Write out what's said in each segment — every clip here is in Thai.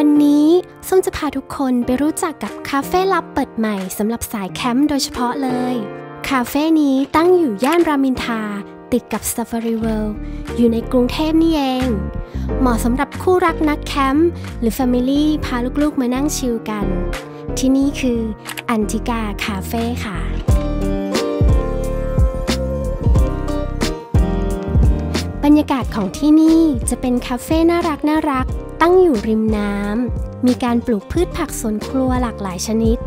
วันนี้ส้มจะพาทุกคนไปรู้จักกับคาเฟ่ลับเปิดใหม่สำหรับสายแคมป์โดยเฉพาะเลยคาเฟ่นี้ตั้งอยู่ย่านรามอินทราติดกับ Safari World อยู่ในกรุงเทพนี่เองเหมาะสำหรับคู่รักนักแคมป์หรือ Family พาลูกๆมานั่งชิลกันที่นี่คืออันทิกาคาเฟ่ค่ะบรรยากาศของที่นี่จะเป็นคาเฟ่น่ารักตั้งอยู่ริมน้ำมีการปลูกพืชผักสวนครัวหลากหลายชนิด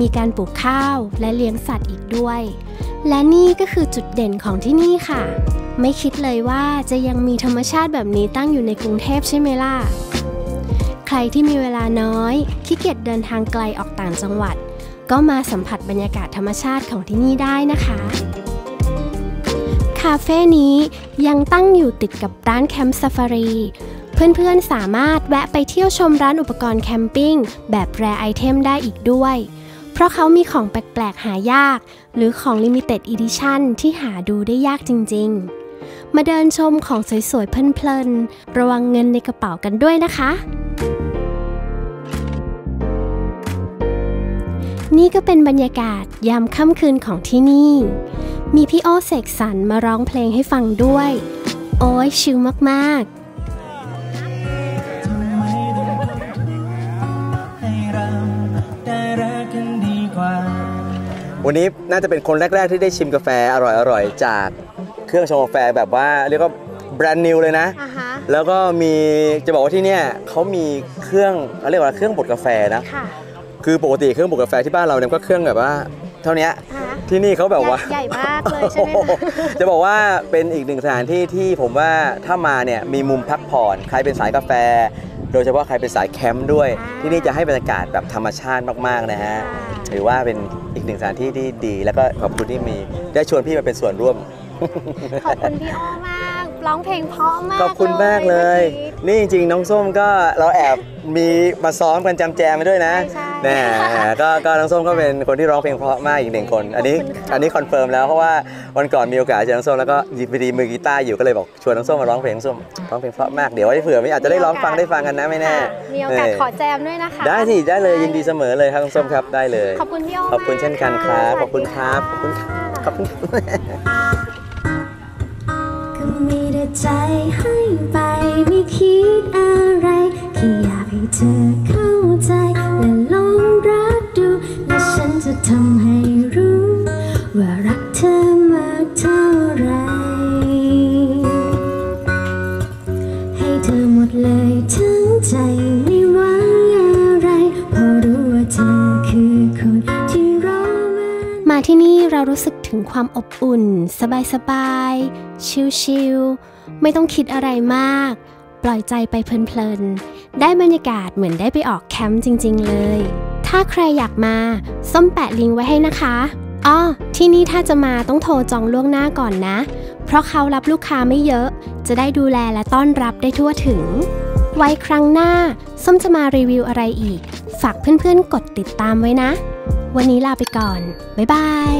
มีการปลูกข้าวและเลี้ยงสัตว์อีกด้วยและนี่ก็คือจุดเด่นของที่นี่ค่ะไม่คิดเลยว่าจะยังมีธรรมชาติแบบนี้ตั้งอยู่ในกรุงเทพใช่ไหมล่ะใครที่มีเวลาน้อยขี้เกียจเดินทางไกลออกต่างจังหวัดก็มาสัมผัสบรรยากาศธรรมชาติของที่นี่ได้นะคะคาเฟ่นี้ยังตั้งอยู่ติดกับร้านแคมป์ซาฟารีเพื่อนๆสามารถแวะไปเที่ยวชมร้านอุปกรณ์แคมปิ้งแบบแรร์ไอเทมได้อีกด้วยเพราะเขามีของแปลกๆหายากหรือของ Limited Edition ที่หาดูได้ยากจริงๆมาเดินชมของสวยๆเพลินๆระวังเงินในกระเป๋ากันด้วยนะคะนี่ก็เป็นบรรยากาศยามค่ำคืนของที่นี่มีพี่โอเสกสรรมาร้องเพลงให้ฟังด้วยโอ้ยชิลมากๆวันนี้น่าจะเป็นคนแรกๆที่ได้ชิมกาแฟอร่อยๆจากเครื่องชงกาแฟแบบว่าเรียกว่าแบรนด์นิวเลยนะ แล้วก็มีจะบอกว่าที่เนี่ยเขามีเครื่องเรียกว่าเครื่องบดกาแฟนะ คือปกติเครื่องบดกาแฟที่บ้านเราเนี่ยก็เครื่องแบบว่าเท่านี้ที่นี่เขาแบบว่าใหญ่มากเลยใช่ไหมจะบอกว่าเป็นอีกหนึ่งสถานที่ที่ผมว่าถ้ามาเนี่ยมีมุมพักผ่อนใครเป็นสายกาแฟโดยเฉพาะใครเป็นสายแคมป์ด้วยที่นี่จะให้บรรยากาศแบบธรรมชาติมากๆนะฮะหรือว่าเป็นอีกหนึ่งสถานที่ที่ดีแล้วก็ขอบคุณที่มีได้ชวนพี่มาเป็นส่วนร่วมขอบคุณพี่อ้อมากร้องเพลงเพราะมากขอบคุณมากเลยนี่จริงๆน้องส้มก็เราแอบมีมาซ้อมกันจำแจมไปด้วยนะเนี่ยก็น้องส้มก็เป็นคนที่ร้องเพลงเพราะมากอีกหนึ่งคนอันนี้คอนเฟิร์มแล้วเพราะว่าวันก่อนมีโอกาสเจอน้องส้มแล้วก็หยิบมือกีตาร์อยู่ก็เลยบอกชวนน้องส้มมาร้องเพลงส้มร้องเพลงเพราะมากเดี๋ยวไว้เผื่อไม่อาจจะได้ร้องฟังได้ฟังกันนะไม่แน่มีโอกาสขอแจมด้วยนะคะได้สิได้เลยยินดีเสมอเลยครับน้องส้มครับได้เลยขอบคุณพี่อ้อมขอบคุณเช่นกันครับขอบคุณครับขอบคุณมีแต่ใจให้ไปไม่คิดอะไรแค่อยากให้เธอเข้าใจและลองรักดูและฉันจะทำให้รู้ว่ารักเธอมากเท่าไรให้เธอหมดเลยทั้งใจไม่หวังอะไรเพราะรู้ว่าเธอคือคนที่เรามาที่นี่เรารู้สึกถึงความอบอุ่นสบายชิลๆไม่ต้องคิดอะไรมากปล่อยใจไปเพลินๆได้บรรยากาศเหมือนได้ไปออกแคมป์จริงๆเลยถ้าใครอยากมาส้มแปะลิงก์ไว้ให้นะคะอ๋อที่นี่ถ้าจะมาต้องโทรจองล่วงหน้าก่อนนะเพราะเขารับลูกค้าไม่เยอะจะได้ดูแลและต้อนรับได้ทั่วถึงไว้ครั้งหน้าส้มจะมารีวิวอะไรอีกฝากเพื่อนๆกดติดตามไว้นะวันนี้ลาไปก่อนบ๊ายบาย